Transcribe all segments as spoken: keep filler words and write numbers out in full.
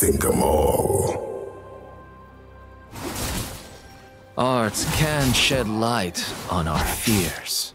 sink 'em all. Arts can shed light on our fears.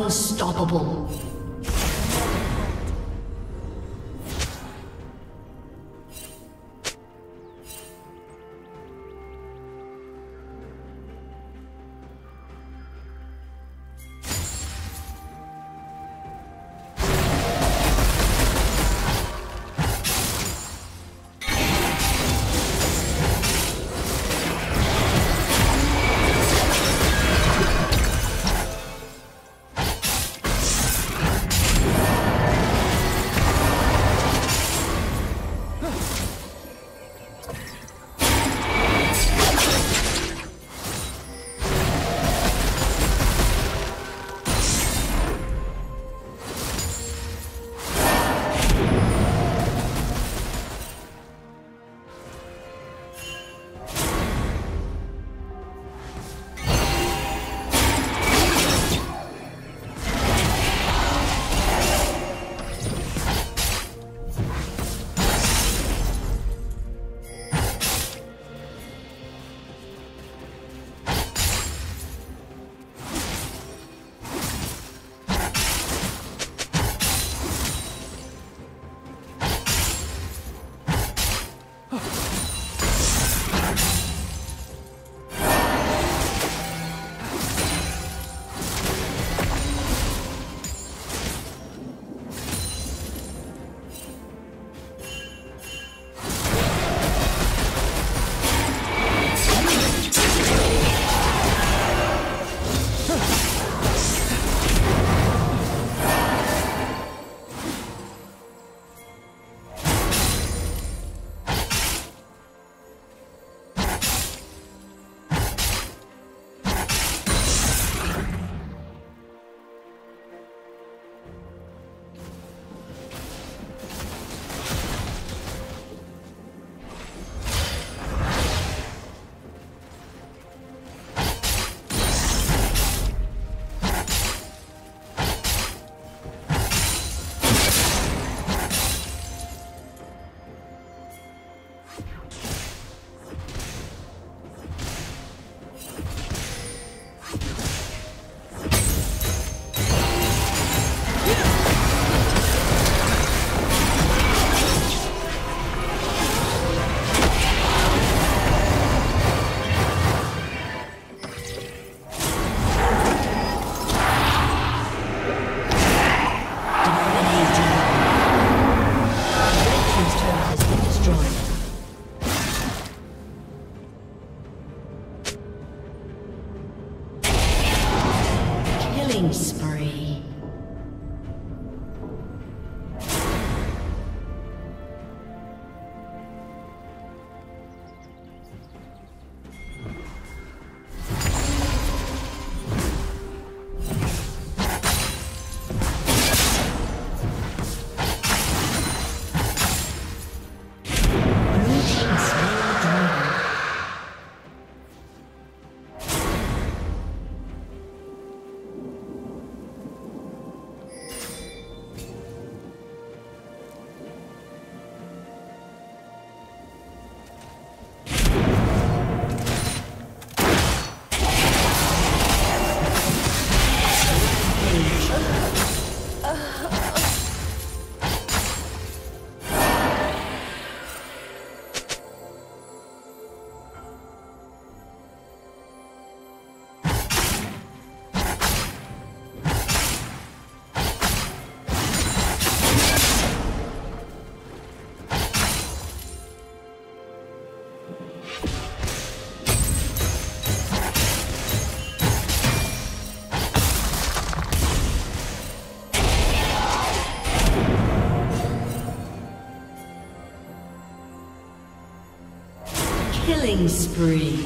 Unstoppable. Killing spree.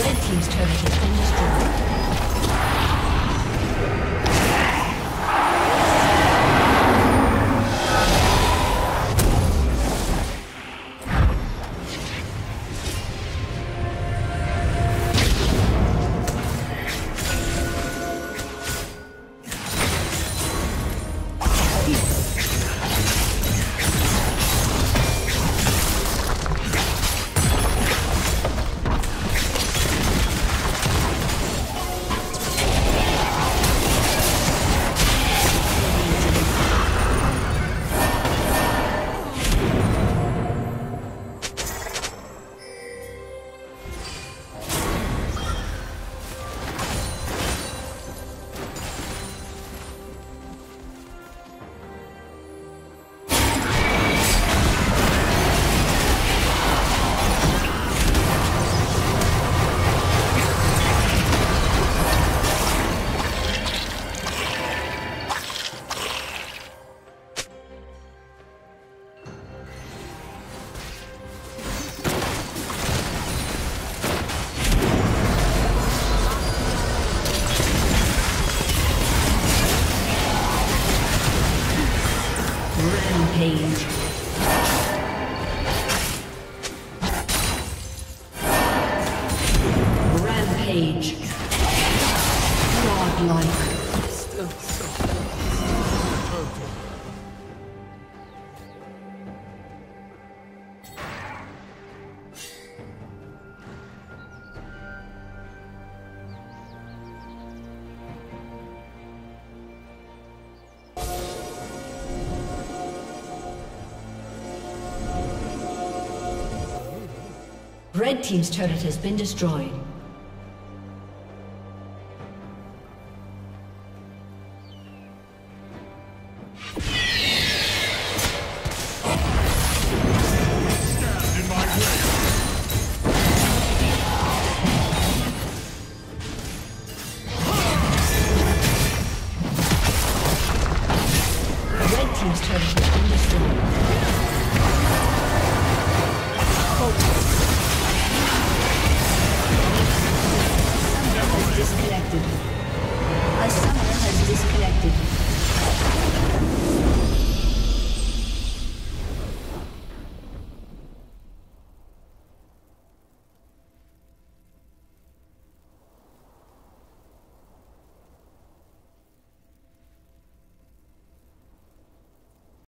Red team's turret has been destroyed. Red Team's turret has been destroyed.